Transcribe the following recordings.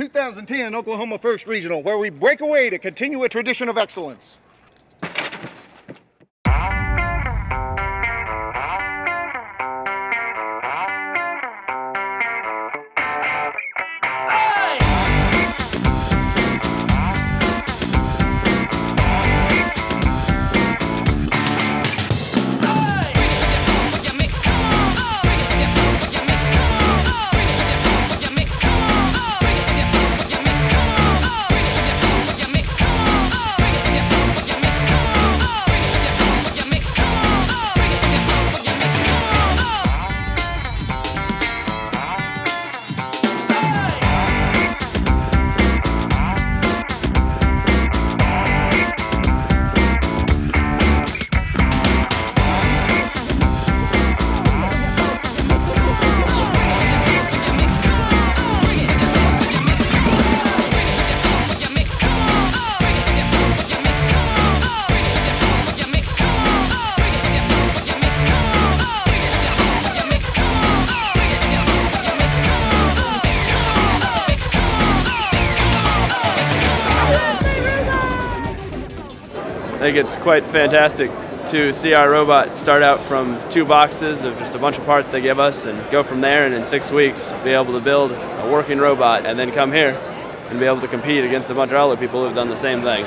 2010 Oklahoma First Regional, where we break away to continue a tradition of excellence. I think it's quite fantastic to see our robot start out from two boxes of just a bunch of parts they give us and go from there, and in 6 weeks be able to build a working robot and then come here and be able to compete against a bunch of other people who've done the same thing.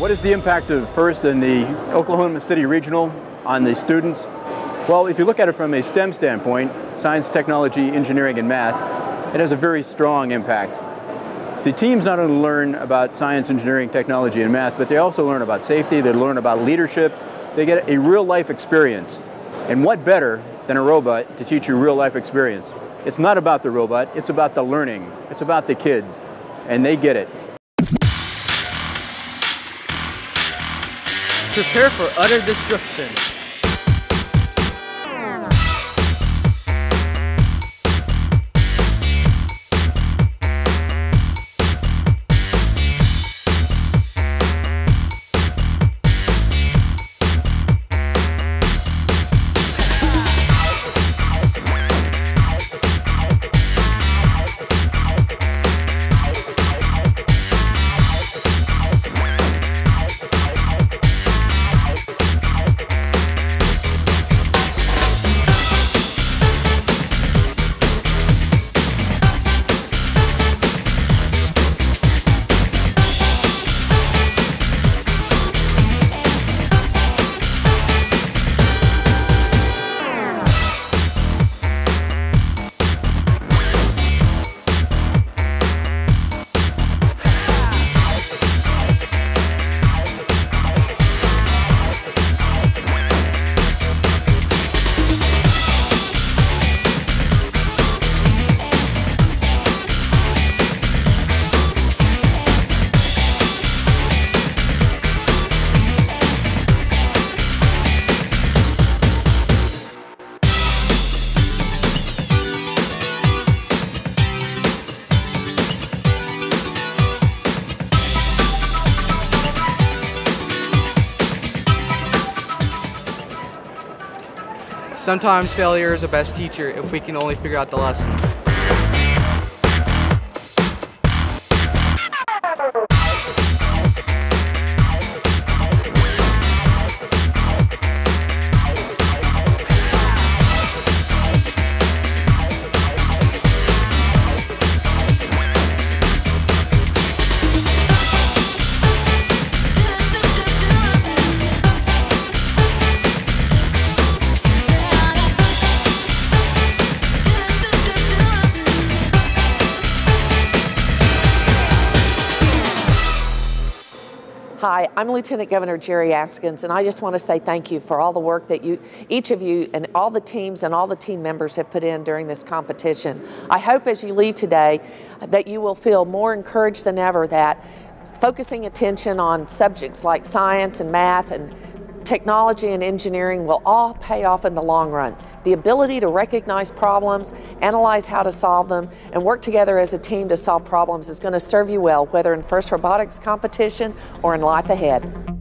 What is the impact of FIRST in the Oklahoma City Regional on the students? Well, if you look at it from a STEM standpoint, science, technology, engineering, and math, it has a very strong impact. The teams not only learn about science, engineering, technology, and math, but they also learn about safety, they learn about leadership, they get a real-life experience. And what better than a robot to teach you real-life experience? It's not about the robot, it's about the learning, it's about the kids, and they get it. Prepare for utter destruction. Sometimes failure is the best teacher if we can only figure out the lesson. Hi, I'm Lieutenant Governor Jari Askins, and I just want to say thank you for all the work that each of you and all the teams and all the team members have put in during this competition. I hope as you leave today that you will feel more encouraged than ever that focusing attention on subjects like science and math and technology and engineering will all pay off in the long run. The ability to recognize problems, analyze how to solve them, and work together as a team to solve problems is going to serve you well, whether in FIRST robotics competition or in life ahead.